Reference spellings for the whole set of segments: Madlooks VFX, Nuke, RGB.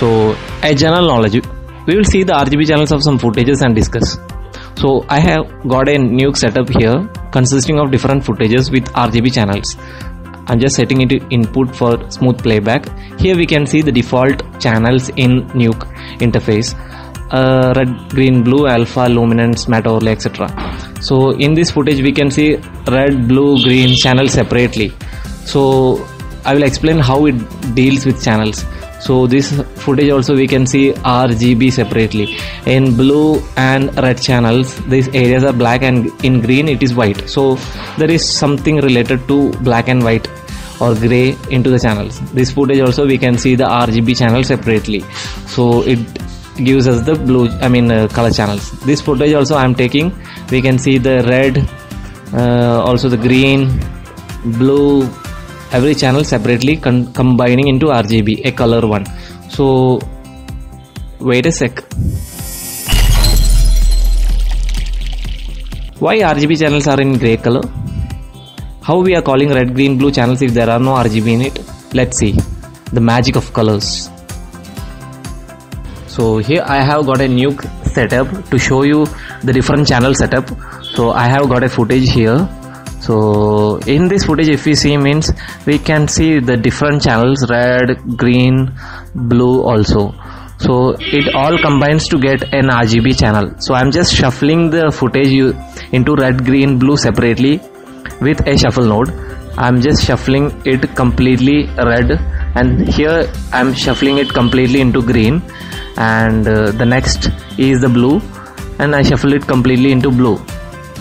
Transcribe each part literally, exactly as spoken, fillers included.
So a general knowledge, we will see the R G B channels of some footages and discuss. So I have got a Nuke setup here consisting of different footages with R G B channels. I'm just setting it to input for smooth playback. Here we can see the default channels in Nuke interface, uh, red, green, blue, alpha, luminance, matte overlay, et cetera. So in this footage we can see red, blue, green channel separately. So I will explain how it deals with channels. So this footage also we can see R G B separately. In blue and red channels these areas are black, and in green it is white. So there is something related to black and white or gray into the channels. This footage also we can see the R G B channel separately. So it gives us the blue, I mean uh, color channels. This footage also I am taking, we can see the red, uh, also the green, blue, every channel separately combining into R G B, a color one. So wait a sec, why R G B channels are in gray color? How we are calling red, green, blue channels if there are no R G B in it? Let's see the magic of colors. So here I have got a Nuke setup to show you the different channel setup. So I have got a footage here. So in this footage if we see, means we can see the different channels, red, green, blue also. So it all combines to get an R G B channel. So I'm just shuffling the footage you into red, green, blue separately with a shuffle node. I'm just shuffling it completely red, and here I'm shuffling it completely into green, and uh, the next is the blue, and I shuffle it completely into blue.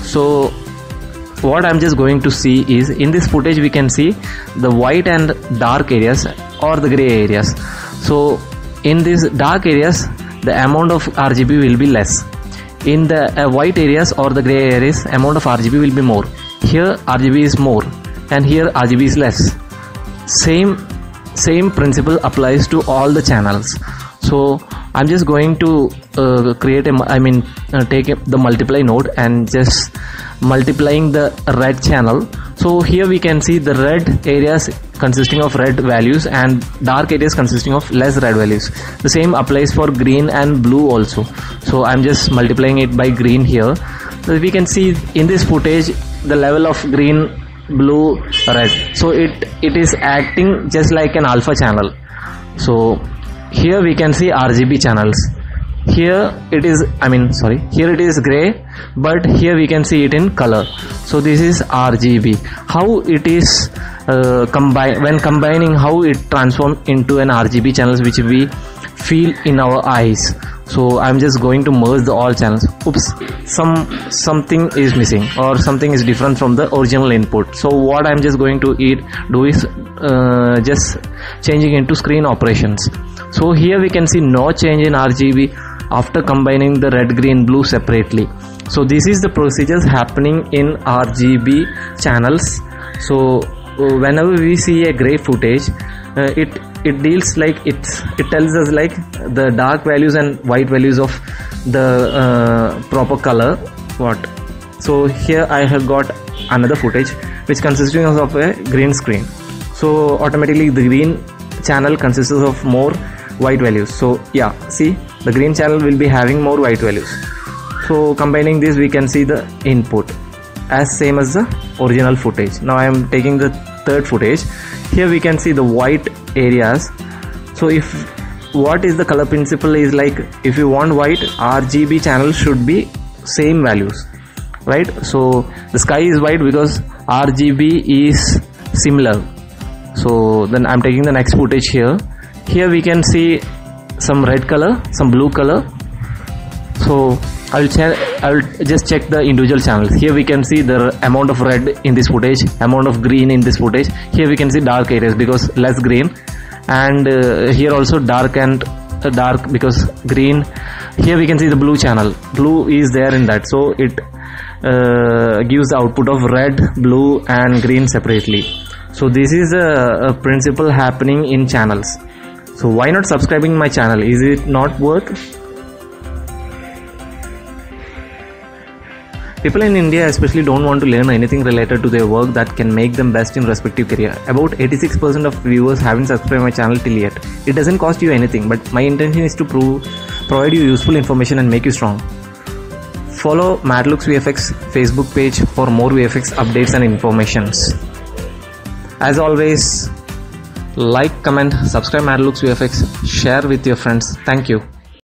So what I'm just going to see is, in this footage we can see the white and dark areas or the gray areas. So in these dark areas the amount of R G B will be less, in the uh, white areas or the gray areas amount of R G B will be more. Here R G B is more and here R G B is less. Same same principle applies to all the channels. So I'm just going to uh, create a, I mean uh, take a, the multiply node and just multiplying the red channel. So here we can see the red areas consisting of red values and dark areas consisting of less red values. The same applies for green and blue also. So I'm just multiplying it by green here. So we can see in this footage the level of green, blue, red. So it it is acting just like an alpha channel. So here we can see R G B channels. Here it is, I mean sorry, here it is gray, but here we can see it in color. So this is R G B, how it is uh, combine when combining, how it transforms into an R G B channels which we feel in our eyes. So I'm just going to merge the all channels. Oops, some something is missing or something is different from the original input. So what I'm just going to do is uh, just changing into screen operations. So here we can see no change in R G B after combining the red, green, blue separately. So this is the procedures happening in R G B channels. So whenever we see a gray footage, uh, it it deals like it's it tells us like the dark values and white values of the uh, proper color what. So here I have got another footage which consisting of a green screen. So automatically the green channel consists of more white values. So yeah, see, the green channel will be having more white values. So combining this we can see the input as same as the original footage. Now I am taking the third footage. Here we can see the white areas. So if what is the color principle is like, if you want white, R G B channel should be same values, right? So the sky is white because R G B is similar. So then I'm taking the next footage here. Here we can see some red color, some blue color. So I'll check, I'll just check the individual channels. Here we can see the amount of red in this footage, amount of green in this footage. Here we can see dark areas because less green, and uh, here also dark and uh, dark because green. Here we can see the blue channel, blue is there in that. So it uh, gives the output of red, blue and green separately. So this is a, a principle happening in channels. So why not subscribing my channel? Is it not worth? People in India especially don't want to learn anything related to their work that can make them best in respective career. About eighty-six percent of viewers haven't subscribed my channel till yet. It doesn't cost you anything, but my intention is to prove, provide you useful information and make you strong. Follow Madlooks V F X Facebook page for more V F X updates and informations. As always, like, comment, subscribe Madlooks V F X, share with your friends. Thank you.